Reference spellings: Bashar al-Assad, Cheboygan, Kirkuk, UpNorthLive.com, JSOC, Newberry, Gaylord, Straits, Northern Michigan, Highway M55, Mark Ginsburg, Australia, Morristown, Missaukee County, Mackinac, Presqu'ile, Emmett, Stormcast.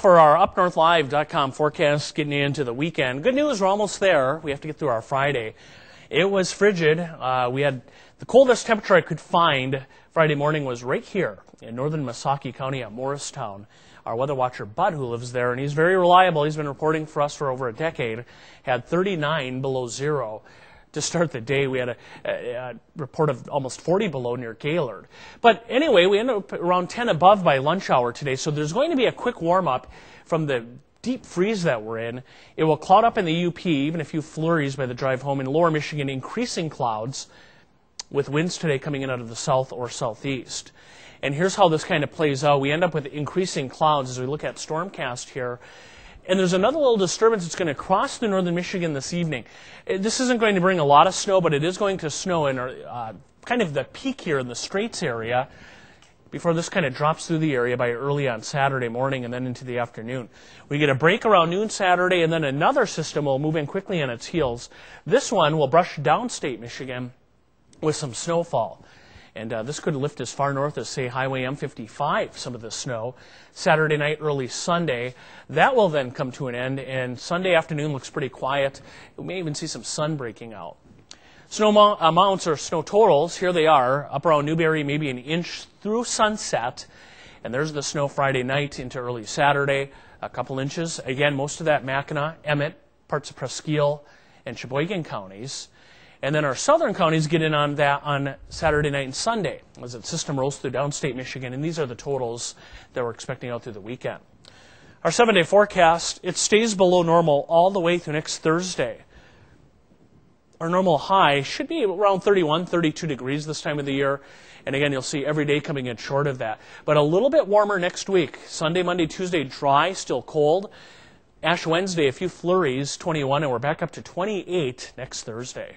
For our UpNorthLive.com forecast getting into the weekend, good news, we're almost there. We have to get through our Friday. It was frigid. We had the coldest temperature I could find Friday morning was right here in northern Missaukee County at Morristown. Our weather watcher, Bud, who lives there, and he's very reliable. He's been reporting for us for over a decade, had 39 below zero. To start the day, we had a report of almost 40 below near Gaylord. But anyway, we ended up around 10 above by lunch hour today, so there's going to be a quick warm-up from the deep freeze that we're in. It will cloud up in the UP, even a few flurries by the drive home in lower Michigan, increasing clouds with winds today coming in out of the south or southeast. And here's how this kind of plays out. We end up with increasing clouds as we look at Stormcast here. And there's another little disturbance that's going to cross through northern Michigan this evening. This isn't going to bring a lot of snow, but it is going to snow in kind of the peak here in the Straits area before this kind of drops through the area by early on Saturday morning and then into the afternoon. We get a break around noon Saturday, and then another system will move in quickly on its heels. This one will brush downstate Michigan with some snowfall. And this could lift as far north as, say, Highway M55, some of the snow, Saturday night, early Sunday. That will then come to an end, and Sunday afternoon looks pretty quiet. We may even see some sun breaking out. Snow amounts or snow totals, here they are, up around Newberry, maybe an inch through sunset. And there's the snow Friday night into early Saturday, a couple inches. Again, most of that Mackinac, Emmett, parts of Presqu'ile, and Cheboygan counties. And then our southern counties get in on that on Saturday night and Sunday as that system rolls through downstate Michigan, and these are the totals that we're expecting out through the weekend. Our 7-day forecast, it stays below normal all the way through next Thursday. Our normal high should be around 31, 32 degrees this time of the year, and again, you'll see every day coming in short of that. But a little bit warmer next week, Sunday, Monday, Tuesday, dry, still cold. Ash Wednesday, a few flurries, 21, and we're back up to 28 next Thursday.